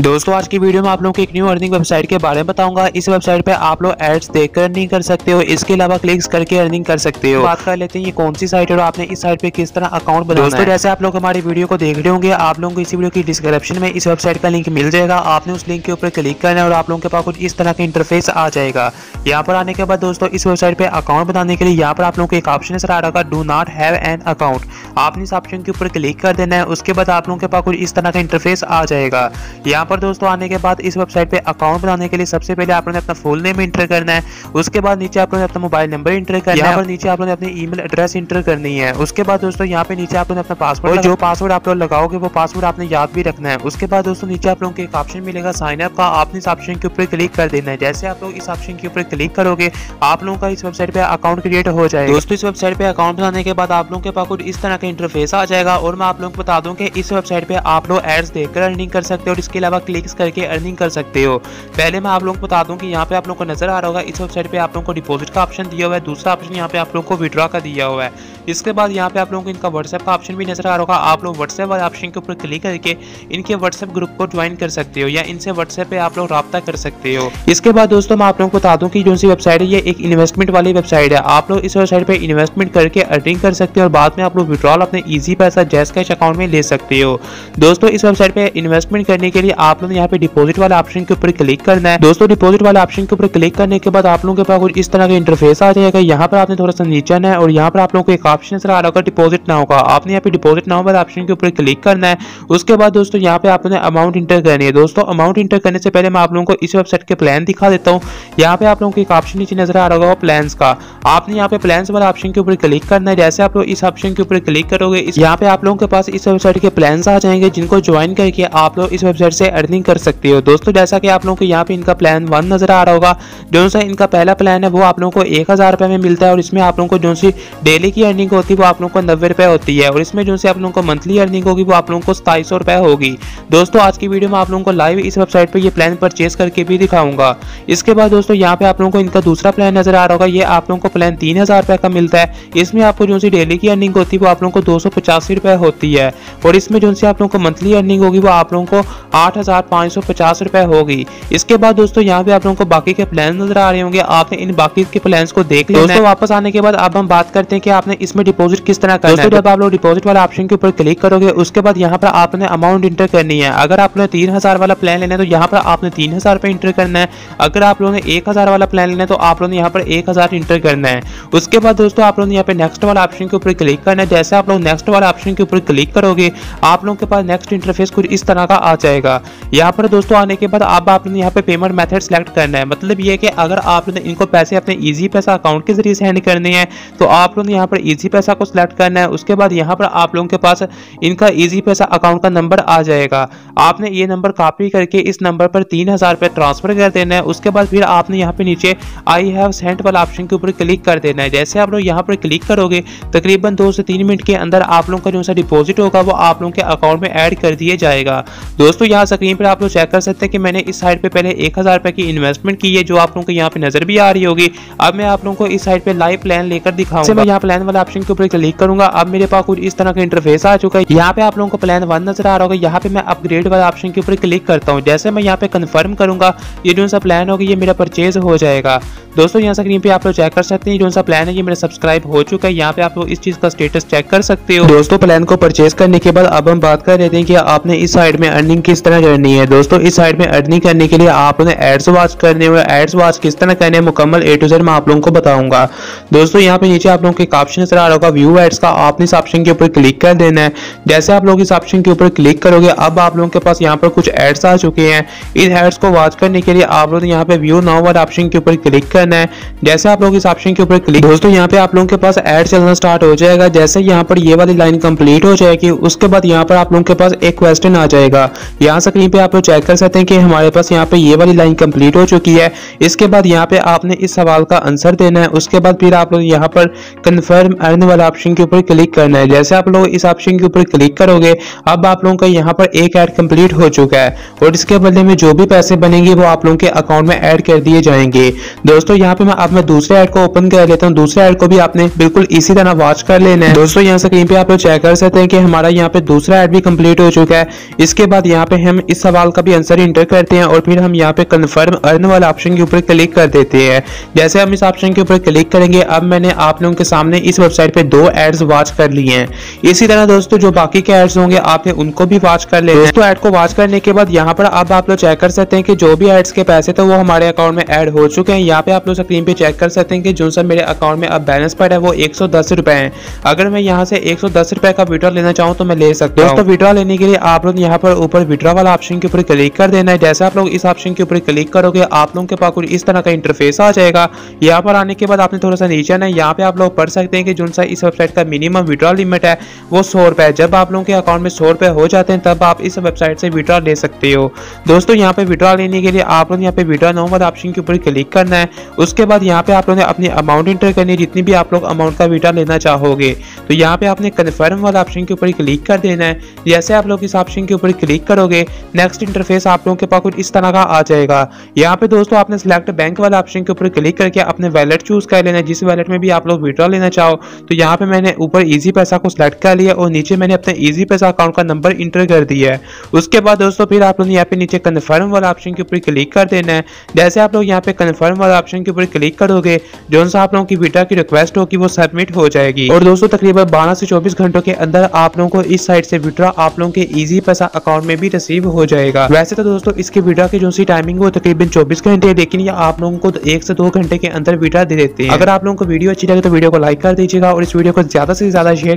दोस्तों आज की वीडियो में आप लोगों को एक न्यू अर्निंग वेबसाइट के बारे में बताऊंगा। इस वेबसाइट पे आप लोग एड्स देखकर अर्निंग कर सकते हो, इसके अलावा क्लिक्स करके अर्निंग कर सकते हो। बात कर लेते हैं ये कौन सी साइट है और आपने इस साइट पे किस तरह अकाउंट बनाना है। दोस्तों जैसे आप लोग हमारी वीडियो को देख रहे होंगे, आप लोगों को इसी वीडियो की डिस्क्रिप्शन में इस वेबसाइट का लिंक मिल जाएगा। आपने उस लिंक के ऊपर क्लिक करना है और आप लोगों के पास कुछ इस तरह का इंटरफेस आ जाएगा। यहाँ पर आने के बाद दोस्तों इस वेबसाइट पे अकाउंट बनाने के लिए यहाँ पर आप लोगों को एक ऑप्शन नजर आ रहा होगा, do not have an account. आपने इस ऑप्शन के ऊपर क्लिक कर देना है। उसके बाद आप लोगों के पास कुछ इस तरह का इंटरफेस आ जाएगा। यहाँ पर दोस्तों आने के बाद इस वेबसाइट पे अकाउंट बनाने के लिए सबसे पहले आप लोगों ने अपना फुल नेम इंटर करना है। उसके बाद नीचे आप लोगों ने अपना मोबाइल नंबर इंटर करना है। यहाँ पर नीचे आप लोगों ने अपनी ईमेल एड्रेस इंटर करनी है। उसके बाद दोस्तों यहाँ पे नीचे आप लोगों ने अपना पासवर्ड, जो पासवर्ड आप लोग लगाओगे वो पासवर्ड आपने याद भी रखना है। उसके बाद दोस्तों नीचे आप लोगों को एक ऑप्शन मिलेगा साइन अप का, आपने इस ऑप्शन के ऊपर क्लिक कर देना है। जैसे आप लोग इस ऑप्शन के ऊपर क्लिक करोगे आप लोगों का इस वेबसाइट पे अकाउंट क्रिएट हो जाएगा। दोस्तों इस वेबसाइट पे अकाउंट बनाने के बाद आप लोगों के पास कुछ इस तरह का इंटरफेस आ जाएगा। और मैं आप लोगों को बता दूं कि इस वेबसाइट पे आप लोग एड्स देखकर अर्निंग कर सकते हो, इसके अलावा क्लिक्स करके अर्निंग कर सकते हो। पहले मैं आप लोगों को बता दूं कि यहाँ पे आप लोगों को नजर आ रहा होगा, इस वेबसाइट पे आप लोगों को डिपॉजिट का ऑप्शन दिया हुआ है, दूसरा ऑप्शन यहाँ पे आप लोगों को विड्रॉ का दिया हुआ है। इसके बाद यहाँ पे आप लोगों को इनका व्हाट्सएप का ऑप्शन भी नजर आ रहा होगा। आप लोग व्हाट्सएप वाले ऑप्शन के ऊपर क्लिक करके इनके व्हाट्सएप ग्रुप को ज्वाइन कर सकते हो या इनसे व्हाट्सएप पे आप लोग रब्ता कर सकते हो। इसके बाद दोस्तों मैं आप लोगों को बता दूं कि जो सी वेबसाइट है ये एक इन्वेस्टमेंट वाली वेबसाइट है। आप लोग इस वेबसाइट पे इन्वेस्टमेंट करके अर्निंग कर सकते हो और बाद में आप लोग विड्रॉल अपने ईजी पैसा जैस कैश अकाउंट में ले सकते हो। दोस्तों इस वेबसाइट पे इन्वेस्टमेंट करने के लिए आप लोग यहाँ पे डिपॉजिट वाले ऑप्शन के ऊपर क्लिक करना है। दोस्तों डिपॉजिट वाले ऑप्शन के ऊपर क्लिक करने के बाद आप लोगों के पास कुछ इस तरह का इंटरफेस आ जाएगा। यहाँ पर आपने थोड़ा सा नीचे आना है और यहाँ पर आप लोगों को एक ऑप्शन नजर आ रहा होगा डिपॉजिट नाउ का, आपने यहाँ पे डिपॉजिट नाउ वाले ऑप्शन के ऊपर क्लिक करना है। उसके बाद दोस्तों यहाँ पे आपने अमाउंट इंटर करनी है। दोस्तों अमाउंट इंटर करने से पहले मैं आप लोगों को इस वेबसाइट के प्लान दिखा देता हूँ। यहाँ पे आप लोगों को एक ऑप्शन नीचे नजर आ रहा होगा प्लान्स का, आपने यहाँ पे प्लान्स वाले ऑप्शन के ऊपर क्लिक करना है। जैसे आप लोग इस ऑप्शन के ऊपर क्लिक करोगे यहाँ पे आप लोगों के पास इस वेबसाइट के प्लान्स आ जाएंगे, जिनको ज्वाइन करके आप लोग इस वेबसाइट से अर्निंग कर सकते हो। दोस्तों जैसा कि आप लोगों को यहाँ पे इनका प्लान 1 नजर आ रहा होगा, जो सा इनका पहला प्लान है वो आप लोगों को 1000 रुपये में मिलता है और इसमें आप लोगों को जो सी डेली की अर्निंग होती है वो आप लोगों को 90 रुपये होती है और इसमें जो सी आप लोगों को मंथली अर्निंग होगी वो आप लोगों को 2700 रुपये होगी। दोस्तों आज की वीडियो में आप लोगों को लाइव इस वेबसाइट पर ये प्लान परचेज करके भी दिखाऊंगा। इसके बाद दोस्तों यहाँ पे आप लोगों को इनका दूसरा प्लान नजर आ रहा होगा, ये आप लोगों को प्लान 3000 रुपये का मिलता है। इसमें आपको जो सी डेली की अर्निंग होती है वो आप लोगों को 285 रुपये होती है और इसमें जो सी आप लोगों को मंथली अर्निंग होगी वो आप लोगों को 8550 रुपये होगी। इसके बाद दोस्तों यहाँ पे आप लोगों को बाकी के प्लान नजर आ रहे होंगे, आपने इन बाकी के प्लान्स को देख लेना है। दोस्तों वापस आने के बाद अब हम बात करते हैं कि आपने इसमें डिपॉजिट किस तरह करना है। जब आप लोग डिपॉजिट वाला ऑप्शन के ऊपर क्लिक करोगे उसके बाद यहाँ पर आपने अमाउंट इंटर करनी है। अगर आपने 3000 वाला प्लान लेना है तो यहाँ पर आपने 3000 रुपये इंटर करना है। अगर आप लोगों ने 1000 वाला प्लान लेना है तो आप लोगों ने यहाँ पर 1000 इंटर करना है। उसके बाद दोस्तों आप लोगों ने यहाँ पे नेक्स्ट वाला ऑप्शन के ऊपर क्लिक करना है। जैसे आप लोग नेक्स्ट वाला ऑप्शन के ऊपर क्लिक करोगे आप लोगों के पास नेक्स्ट इंटरफेस कुछ इस तरह का आ जाएगा। यहाँ पर दोस्तों आने के बाद अब आप लोगों यहाँ पे पेमेंट मेथड सेलेक्ट करना है। मतलब ये कि अगर आप लोगों ने इनको पैसे अपने ईजी पैसा अकाउंट के जरिए सेंड करने हैं तो आप लोगों ने यहाँ पर ईजी पैसा को सिलेक्ट करना है। उसके बाद यहाँ पर आप लोगों के पास इनका ईजी पैसा अकाउंट का नंबर आ जाएगा, आपने ये नंबर कॉपी करके इस नंबर पर 3000 रुपये ट्रांसफर कर देना है। उसके बाद फिर आपने यहाँ पे नीचे आई हैव सेंट वाला ऑप्शन के ऊपर क्लिक कर देना है। जैसे आप लोग यहाँ पर क्लिक करोगे तकरीबन 2 से 3 मिनट के अंदर आप लोगों का जो सा डिपॉजिट होगा वो आप लोगों के अकाउंट में ऐड कर दिया जाएगा। दोस्तों यहाँ स्क्रीन पर आप लोग चेक कर सकते हैं कि मैंने इस साइट पे पहले 1000 रुपये की इन्वेस्टमेंट की है, जो आप लोगों को यहाँ पे नजर भी आ रही होगी। अब मैं आप लोगों को इस साइट पे लाइव प्लान लेकर दिखाऊंगा। मैं यहाँ प्लान वाला ऑप्शन के ऊपर क्लिक करूंगा। अब मेरे पास कुछ इस तरह का इंटरफेस आ चुका है। यहाँ पे आप लोगों को प्लान 1 नजर आ रहा होगा, यहाँ पे मैं अपग्रेड वाला ऑप्शन के ऊपर क्लिक करता हूँ। जैसे मैं यहाँ पे कन्फर्म करूंगा ये जो सा प्लान होगा ये मेरा परचेज हो जाएगा। दोस्तों यहाँ स्क्रीन पे आप लोग चेक कर सकते हैं जो सा प्लान है ये मेरा सब्सक्राइब हो चुका है। यहाँ पे आप लोग इस चीज का स्टेटस चेक कर सकते हो। दोस्तों प्लान को परचेज करने के बाद अब हम बात कर लेते हैं कि आपने इस साइड में अर्निंग किस तरह करनी है। दोस्तों इस साइड में अर्निंग करने के लिए आपने एड्स वॉच करने और एड्स वॉच किस तरह करने मुकम्मल A to Z मैं आप लोगों को बताऊंगा। दोस्तों यहाँ पे नीचे आप लोगों को एक ऑप्शन नजर आ रहा होगा व्यू एड्स का, आपने इस ऑप्शन के ऊपर क्लिक कर देना है। जैसे आप लोग इस ऑप्शन के ऊपर क्लिक करोगे अब आप लोगों के पास यहाँ पर कुछ एड्स आ चुके हैं। इन एड्स को वॉच करने के लिए आप लोग यहाँ पे व्यू नाउ वाला ऑप्शन के ऊपर क्लिक करना है। जैसे आप लोग इस ऑप्शन के ऊपर क्लिक, दोस्तों यहाँ पे आप लोगों के पास एड चलना स्टार्ट हो जाएगा। जैसे यहाँ पर ये वाली लाइन कंप्लीट हो जाएगी उसके बाद यहाँ पर आप लोगों के पास एक क्वेश्चन आ जाएगा। यहाँ स्क्रीन पे आप लोग चेक कर सकते हैं कि हमारे पास यहाँ पे ये वाली लाइन कंप्लीट हो चुकी है। इसके बाद यहाँ पे आपने इस सवाल का आंसर देना है। उसके बाद फिर आप लोग यहाँ पर कन्फर्म अर्न वाला ऑप्शन के ऊपर क्लिक करना है। जैसे आप लोग इस ऑप्शन के ऊपर क्लिक करोगे अब आप लोगों का यहाँ पर एक ऐड कंप्लीट हो चुका है और इसके बदले में जो भी पैसे बनेंगे वो आप लोगों के अकाउंट में ऐड कर दिए जाएंगे। दोस्तों यहाँ पे मैं दूसरे ऐड को ओपन कर लेता हूँ। दूसरे ऐड को भी आपने बिल्कुल इसी तरह वॉच कर लेना है। दोस्तों यहाँ स्क्रीन पे आप लोग चेक कर सकते हैं कि हमारा यहाँ पे दूसरा ऐड भी कंप्लीट हो चुका है। इसके बाद यहाँ पे हम इस सवाल का भी आंसर इंटर करते हैं और फिर हम यहाँ पे कन्फर्म अर्न वाला ऑप्शन के ऊपर क्लिक कर देते हैं। जैसे हम इस ऑप्शन के ऊपर क्लिक करेंगे, अब मैंने आप लोगों के सामने इस वेबसाइट पे 2 एड्स वॉच कर लिए हैं। इसी तरह दोस्तों जो बाकी के एड्स होंगे आपने उनको भी वॉच कर लेना है। तो एड को वॉच करने के बाद यहाँ पर अब आप लोग चेक कर सकते हैं कि जो भी एड्स के पैसे थे वो हमारे अकाउंट में एड हो चुके हैं। यहाँ पे आप लोग स्क्रीन पे चेक कर सकते हैं कि जो सब मेरे अकाउंट में अब बैलेंस पड़ा है वो 110 रुपए है। अगर मैं यहाँ से 110 रुपए का विड्रॉ लेना चाहूँ तो मैं ले सकता हूँ। तो विड्रॉ लेने के लिए आप लोग यहाँ पर ऊपर विड्रॉ वाला ऑप्शन के ऊपर क्लिक कर देना है। जैसे आप लोग इस ऑप्शन के ऊपर क्लिक करोगे आप लोगों के पास कुछ इस तरह का इंटरफेस आ जाएगा। यहाँ पर आने के बाद आपने थोड़ा सा नीचे आना है। यहाँ पे आप लोग पढ़ सकते हैं कि जो सा इस वेबसाइट का मिनिमम विड्रॉ लिमिट है वो 100 रुपए है। जब आप लोगों के अकाउंट में 100 रुपए हो जाते हैं तब आप इस वेबसाइट से विड्रॉ ले सकते हो। दोस्तों यहाँ पे विड्रॉ लेने के लिए आप लोग यहाँ पे विड्रॉ नाउ वाला ऑप्शन के ऊपर क्लिक करना है। उसके बाद यहाँ पे आप लोगों ने अपनी अमाउंट एंटर करनी है, जितनी भी आप लोग अमाउंट का विड्रॉ लेना चाहोगे। तो यहाँ पे आपने कन्फर्म वाला ऑप्शन के ऊपर क्लिक कर देना है। जैसे आप लोग इस ऑप्शन के ऊपर क्लिक करोगे नेक्स्ट इंटरफेस आप लोगों के पास कुछ इस तरह का आ जाएगा। यहाँ पे दोस्तों आपने सिलेक्ट बैंक वाला ऑप्शन के ऊपर क्लिक करके अपने वैलेट चूज कर लेना है, जिस वैलेट में भी आप लोग विड्रॉ लेना चाहो। तो यहाँ पे मैंने ऊपर Easypaisa को सिलेक्ट कर लिया और नीचे मैंने अपने Easypaisa अकाउंट का नंबर इंटर कर दिया है। उसके बाद दोस्तों फिर आप लोग यहाँ पे नीचे कन्फर्म वाला ऑप्शन के ऊपर क्लिक कर देना है। जैसे आप लोग यहाँ पे कन्फर्म वाला ऑप्शन के ऊपर क्लिक करोगे जो सा आप लोगों की विड्रॉ की रिक्वेस्ट होगी वो सबमिट हो जाएगी। और दोस्तों तकरीबन 12 से 24 घंटों के अंदर आप लोगों को इस साइट से विड्रॉ आप लोगों के Easypaisa अकाउंट में भी रिसीव हो जाएगा। वैसे तो दोस्तों इसके विड्रॉ की जो सी टाइमिंग वो तकरीबन 24 घंटे है, लेकिन ये आप लोगों को 1 से 2 घंटे के अंदर विड्रॉ दे देते हैं। अगर आप लोगों को वीडियो अच्छी लगे तो वीडियो को लाइक कर दीजिएगा और इस वीडियो को ज्यादा से ज्यादा शेयर